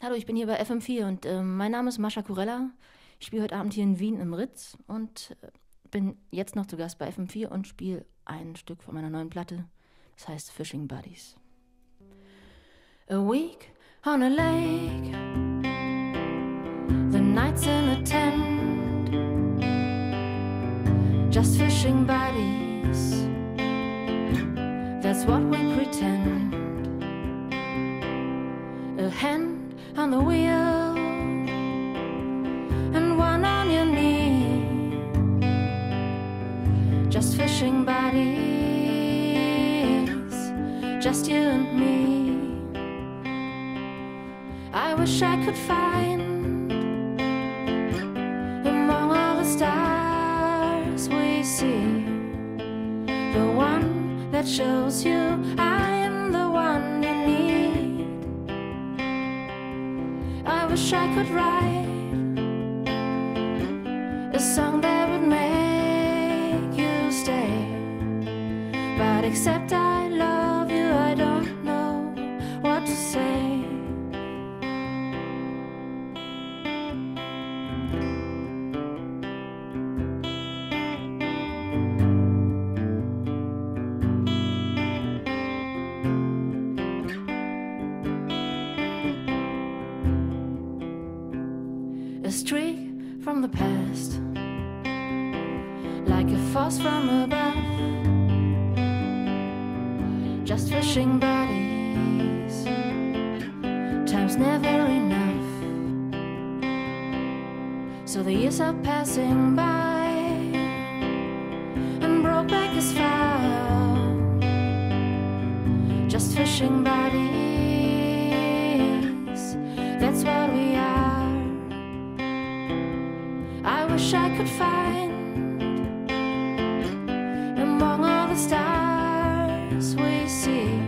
Hallo, ich bin hier bei FM4 und mein Name ist Masha Qrella. Ich spiele heute Abend hier in Wien im Rhiz und bin jetzt noch zu Gast bei FM4 und spiele ein Stück von meiner neuen Platte. Das heißt Fishing Buddies. A week on a lake, the nights in a tent, just fishing buddies, that's what we pretend. A hand on the wheel and one on your knee, just fishing buddies, just you and me. I wish I could find among all the stars we see the one that shows you I'm the one you need. I wish I could write a song that would make you stay, but except I love you, I don't know what to say. A streak from the past, like a force from above, just fishing buddies, time's never enough. So the years are passing by and Brokeback is found, just fishing buddies, that's what we are. I wish I could find among all the stars we see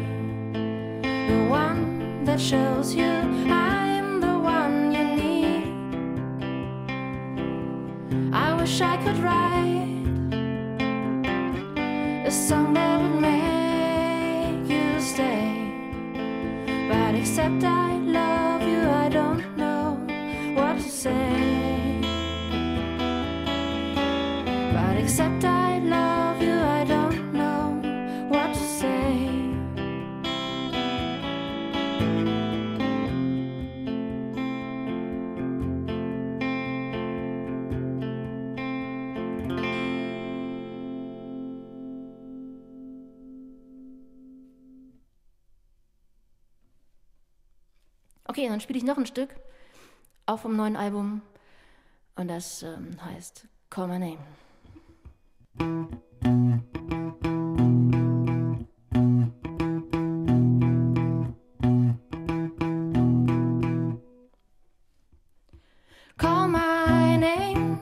the one that shows you I'm the one you need. I wish I could write a song that would make you stay, but except I love you, I don't know what to say. Except I love you, I don't know what to say. Okay, dann spiele ich noch ein Stück, auch vom neuen Album, und das heißt Call My Name. Call my name,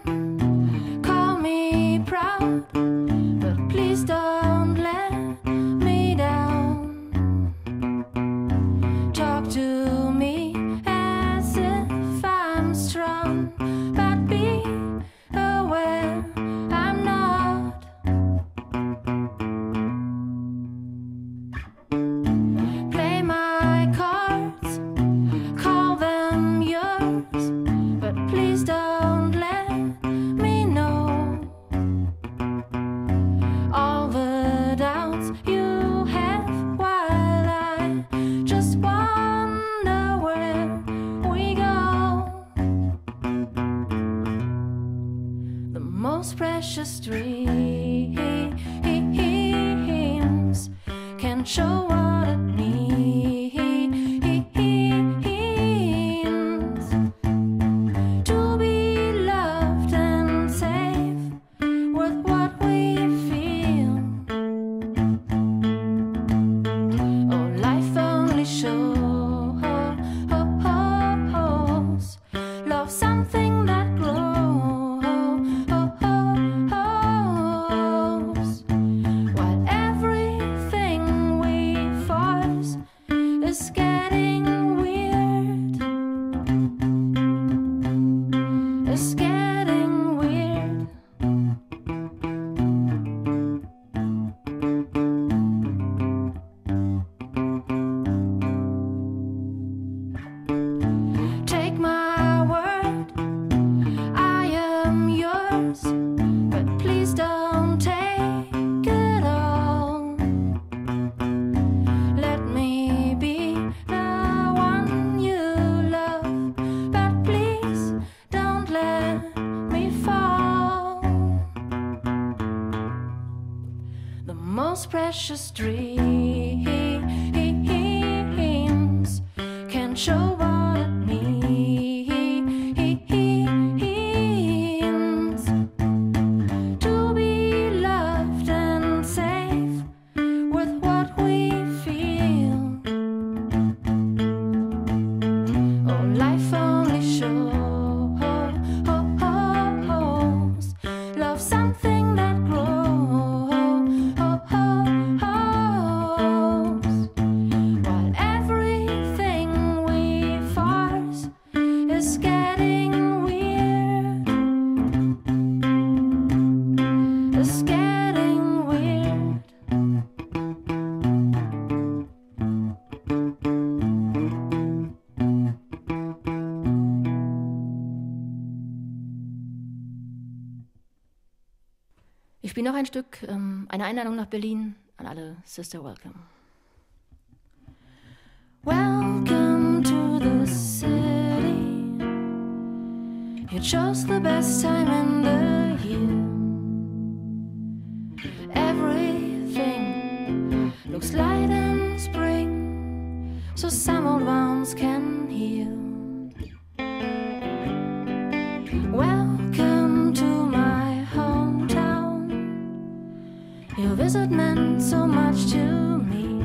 call me proud, but please don't let me down. Talk to me as if I'm strong, but be aware I'm not. Most precious dreams can show what it means to be loved and safe with what we feel. Oh, life only shows love something that glows. Everything we most precious dreams can show what it means to be loved and safe with what we feel. Oh, life only shows love something that grows. Ich spiele noch ein Stück, eine Einladung nach Berlin an alle Sister Welcome. Welcome to the city. You chose the best time in the year. Everything looks light and spring, so some old wounds can heal. Your visit meant so much to me.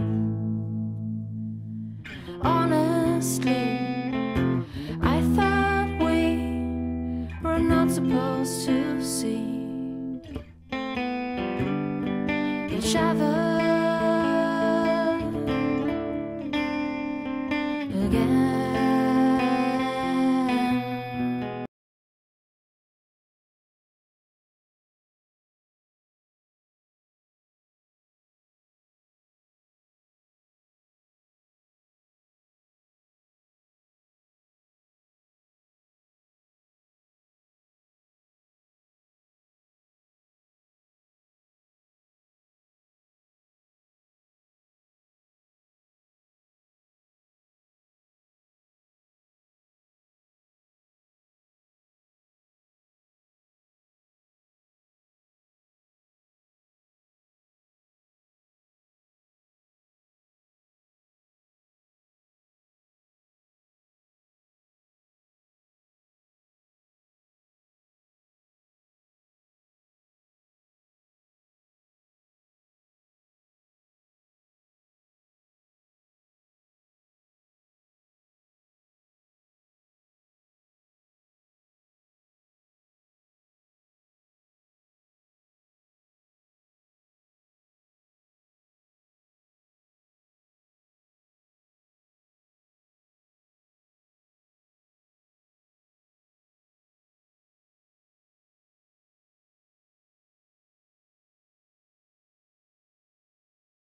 Honestly, I thought we were not supposed to see.